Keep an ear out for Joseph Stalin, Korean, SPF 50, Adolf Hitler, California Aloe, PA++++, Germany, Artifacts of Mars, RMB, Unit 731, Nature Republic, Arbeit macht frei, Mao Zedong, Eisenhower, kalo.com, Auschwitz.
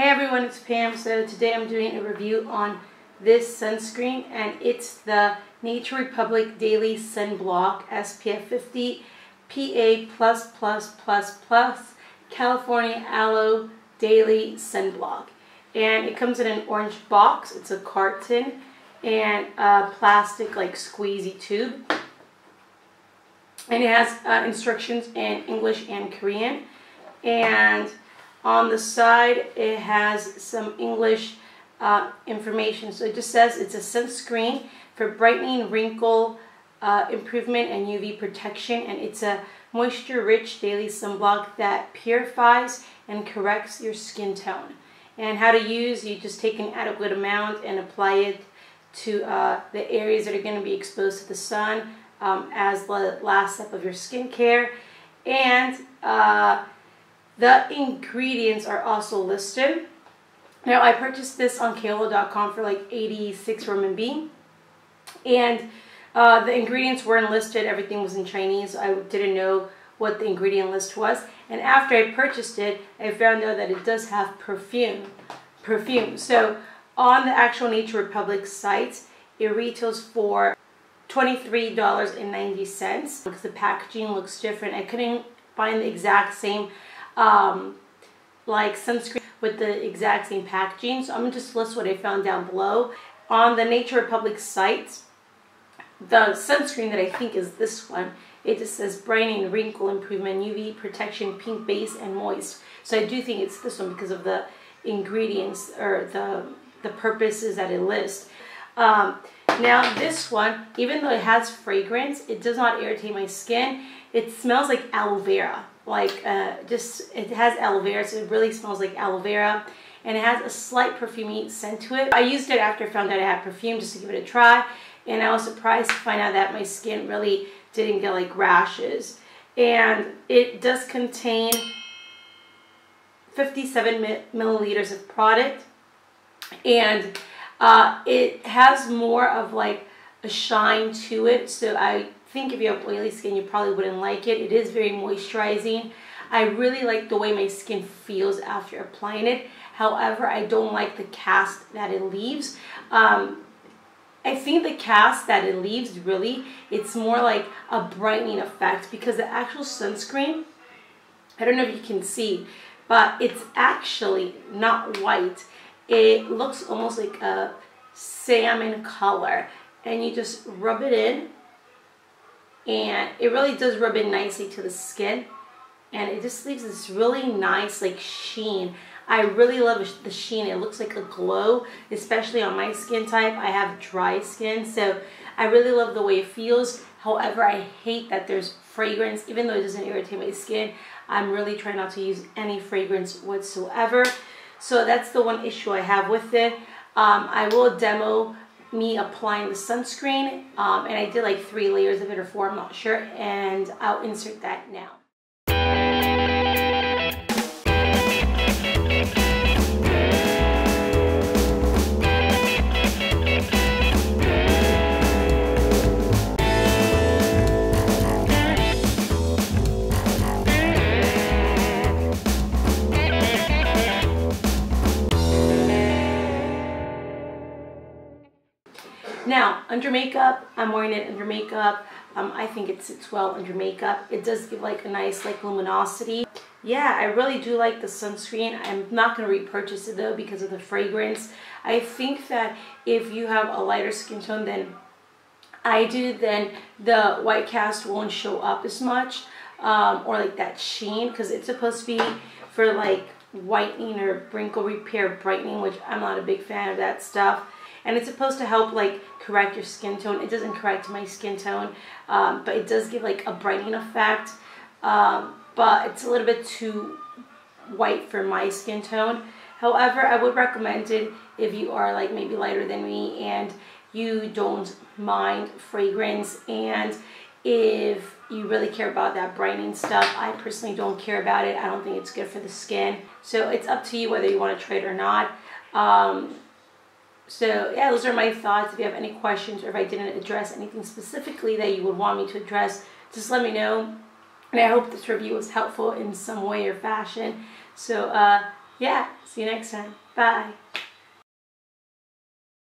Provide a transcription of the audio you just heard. Hey everyone, it's Pam. So today I'm doing a review on this sunscreen, and it's the Nature Republic Daily Sun Block SPF 50 PA++++, California Aloe Daily Sun Block. And it comes in an orange box. It's a carton and a plastic like squeezy tube. And it has instructions in English and Korean. And on the side, it has some English information. So it just says it's a sunscreen for brightening, wrinkle improvement, and UV protection. And it's a moisture-rich daily sunblock that purifies and corrects your skin tone. And how to use, you just take an adequate amount and apply it to the areas that are going to be exposed to the sun as the last step of your skincare. And the ingredients are also listed. Now, I purchased this on kalo.com for like 86 RMB, and the ingredients weren't listed. Everything was in Chinese. I didn't know what the ingredient list was. And after I purchased it, I found out that it does have perfume. So on the actual Nature Republic site, it retails for $23.90 because the packaging looks different. I couldn't find the exact same like sunscreen with the exact same packaging, so I'm gonna just list what I found down below. On the Nature Republic site, the sunscreen that I think is this one, it just says brightening, wrinkle improvement, UV protection, pink base, and moist. So I do think it's this one because of the ingredients or the purposes that it lists. Now this one, even though it has fragrance, it does not irritate my skin. It smells like aloe vera. Like it has aloe vera, so it really smells like aloe vera, and it has a slight perfumey scent to it. I used it after I found out I had perfume just to give it a try, and I was surprised to find out that my skin really didn't get like rashes. And it does contain 57 milliliters of product, and it has more of like a shine to it, so I think if you have oily skin, you probably wouldn't like it. It is very moisturizing. I really like the way my skin feels after applying it. However, I don't like the cast that it leaves. I think the cast that it leaves, really, it's more like a brightening effect, because the actual sunscreen, I don't know if you can see, but it's actually not white. It looks almost like a salmon color, and you just rub it in, and it really does rub in nicely to the skin, and it just leaves this really nice like sheen. I really love the sheen. It looks like a glow, especially on my skin type. I have dry skin, so I really love the way it feels. However, I hate that there's fragrance. Even though it doesn't irritate my skin, I'm really trying not to use any fragrance whatsoever. So that's the one issue I have with it. I will demo me applying the sunscreen, and I did like 3 layers of it or 4, I'm not sure, and I'll insert that now. Now, under makeup, I'm wearing it under makeup. I think it sits well under makeup. It does give like a nice like luminosity. Yeah, I really do like the sunscreen. I'm not going to repurchase it though because of the fragrance. I think that if you have a lighter skin tone than I do, then the white cast won't show up as much, or like that sheen, because it's supposed to be for like whitening or wrinkle repair brightening, which I'm not a big fan of that stuff. And it's supposed to help like correct your skin tone. It doesn't correct my skin tone, but it does give like a brightening effect. But it's a little bit too white for my skin tone. However, I would recommend it if you are like maybe lighter than me and you don't mind fragrance, and if you really care about that brightening stuff. I personally don't care about it. I don't think it's good for the skin. So it's up to you whether you want to try it or not. So yeah, those are my thoughts. If you have any questions or if I didn't address anything specifically that you would want me to address, just let me know. And I hope this review was helpful in some way or fashion. So yeah, see you next time. Bye.